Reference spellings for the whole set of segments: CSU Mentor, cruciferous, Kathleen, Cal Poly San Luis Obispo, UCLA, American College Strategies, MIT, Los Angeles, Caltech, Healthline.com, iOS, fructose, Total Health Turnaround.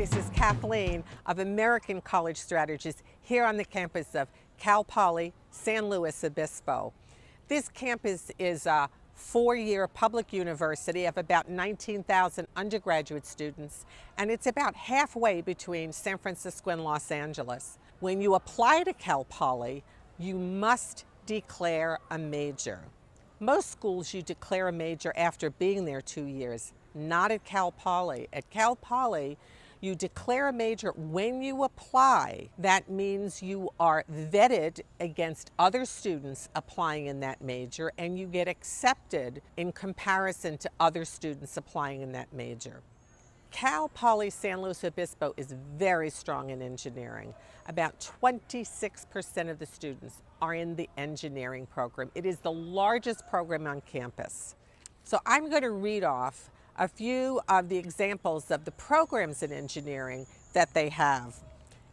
This is Kathleen of American College Strategies here on the campus of Cal Poly San Luis Obispo. This campus is a four-year public university of about 19,000 undergraduate students, and it's about halfway between San Francisco and Los Angeles. When you apply to Cal Poly, you must declare a major. Most schools you declare a major after being there 2 years, not at Cal Poly. At Cal Poly, you declare a major when you apply. That means you are vetted against other students applying in that major, and you get accepted in comparison to other students applying in that major. Cal Poly San Luis Obispo is very strong in engineering. About 26% of the students are in the engineering program. It is the largest program on campus. So I'm going to read off a few of the examples of the programs in engineering that they have.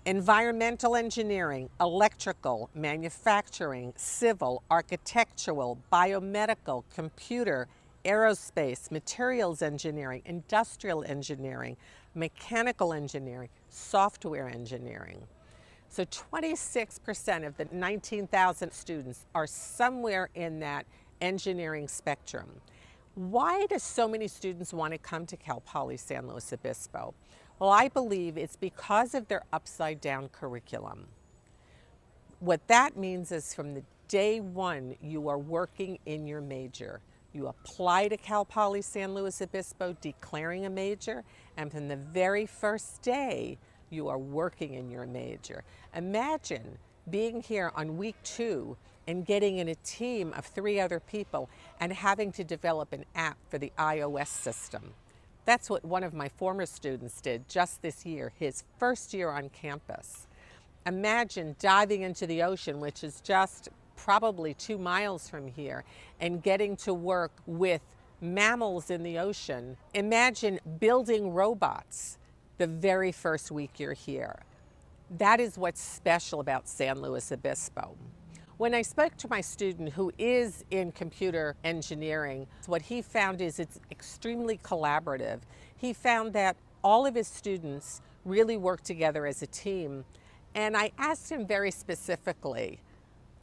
Environmental engineering, electrical, manufacturing, civil, architectural, biomedical, computer, aerospace, materials engineering, industrial engineering, mechanical engineering, software engineering. So 26% of the 19,000 students are somewhere in that engineering spectrum. Why do so many students want to come to Cal Poly San Luis Obispo? Well, I believe it's because of their upside-down curriculum. What that means is from the day one, you are working in your major. You apply to Cal Poly San Luis Obispo declaring a major, and from the very first day, you are working in your major. Imagine being here on week two and getting in a team of 3 other people and having to develop an app for the iOS system. That's what one of my former students did just this year, his first year on campus. Imagine diving into the ocean, which is just probably 2 miles from here, and getting to work with mammals in the ocean. Imagine building robots the very first week you're here. That is what's special about San Luis Obispo. When I spoke to my student who is in computer engineering, what he found is it's extremely collaborative. He found that all of his students really work together as a team. And I asked him very specifically,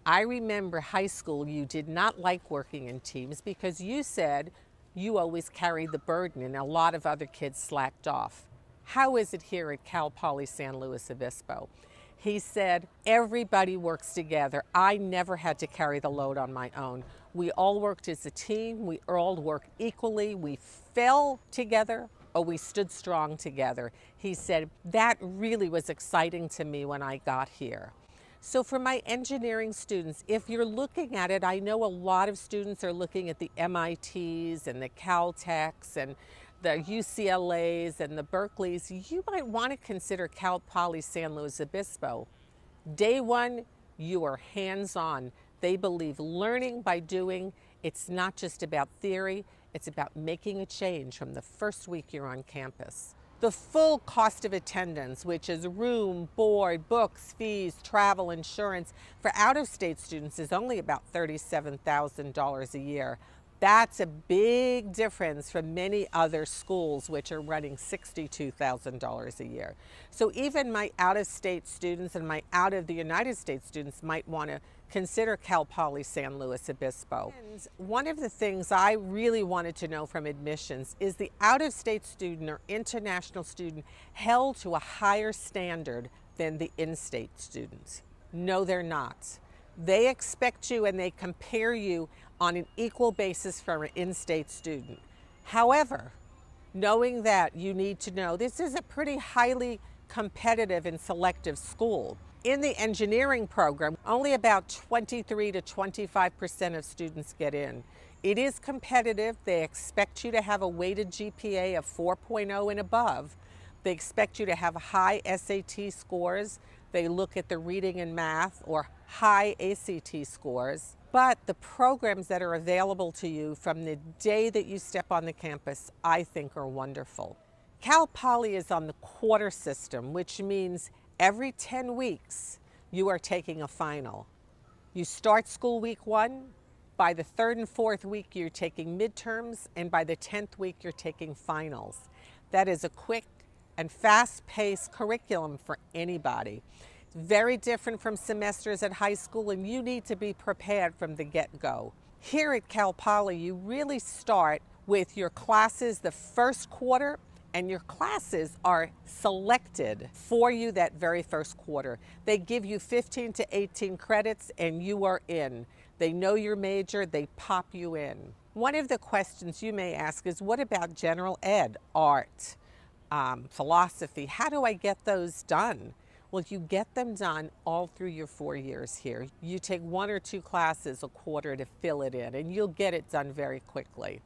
I remember high school, you did not like working in teams because you said you always carried the burden and a lot of other kids slacked off. How is it here at Cal Poly San Luis Obispo? He said, everybody works together. I never had to carry the load on my own. We all worked as a team. We all worked equally. We fell together or we stood strong together. He said, that really was exciting to me when I got here. So for my engineering students, if you're looking at it, I know a lot of students are looking at the MITs and the Caltechs and the UCLAs and the Berkeleys. You might want to consider Cal Poly San Luis Obispo. Day one, you are hands-on. They believe learning by doing. It's not just about theory, it's about making a change from the first week you're on campus. The full cost of attendance, which is room, board, books, fees, travel, insurance, for out-of-state students is only about $37,000 a year. That's a big difference from many other schools, which are running $62,000 a year. So even my out-of-state students and my out-of-the-United States students might want to consider Cal Poly San Luis Obispo. And one of the things I really wanted to know from admissions is the out-of-state student or international student held to a higher standard than the in-state students? No, they're not. They expect you and they compare you on an equal basis for an in-state student. However, knowing that, you need to know this is a pretty highly competitive and selective school. In the engineering program, only about 23 to 25% of students get in. It is competitive. They expect you to have a weighted GPA of 4.0 and above. They expect you to have high SAT scores. They look at the reading and math or high ACT scores. But the programs that are available to you from the day that you step on the campus, I think are wonderful. Cal Poly is on the quarter system, which means every 10 weeks you are taking a final. You start school week 1, by the 3rd and 4th week you're taking midterms, and by the 10th week you're taking finals. That is a quick, and fast-paced curriculum for anybody. It's very different from semesters at high school, and you need to be prepared from the get-go. Here at Cal Poly, you really start with your classes the first quarter, and your classes are selected for you that very first quarter. They give you 15 to 18 credits and you are in. They know your major, they pop you in. One of the questions you may ask is, what about general ed, art, philosophy? How do I get those done? Well, you get them done all through your 4 years here. You take one or two classes a quarter to fill it in, and you'll get it done very quickly.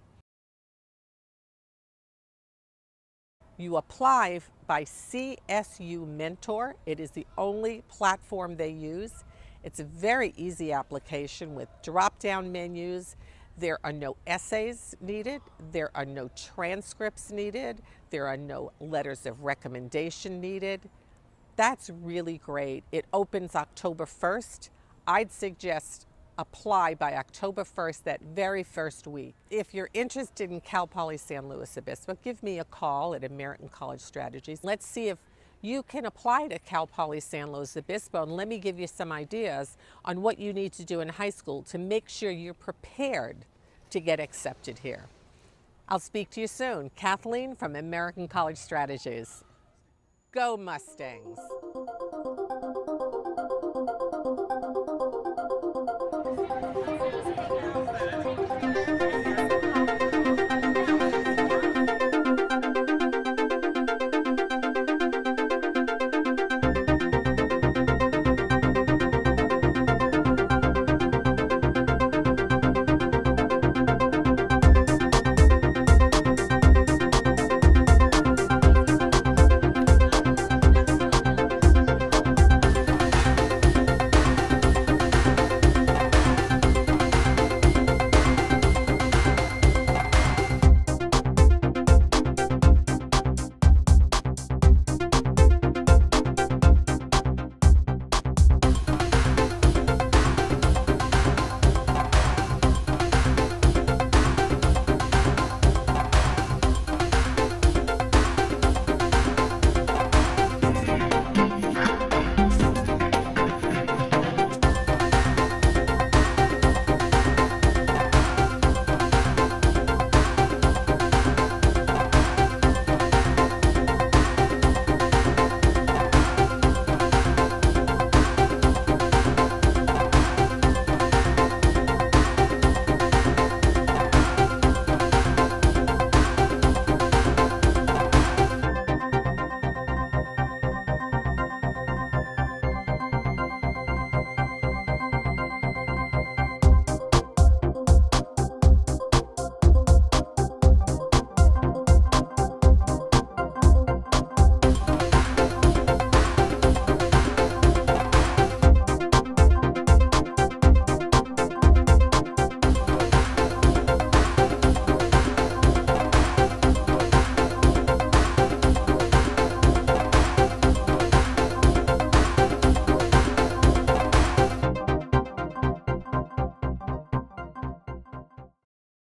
You apply by CSU Mentor. It is the only platform they use. It's a very easy application with drop-down menus. There are no essays needed. There are no transcripts needed. There are no letters of recommendation needed. That's really great. It opens October 1st. I'd suggest apply by October 1st, that very first week. If you're interested in Cal Poly San Luis Obispo, give me a call at American College Strategies. Let's see if you can apply to Cal Poly San Luis Obispo, and let me give you some ideas on what you need to do in high school to make sure you're prepared to get accepted here. I'll speak to you soon. Kathleen from American College Strategies. Go Mustangs!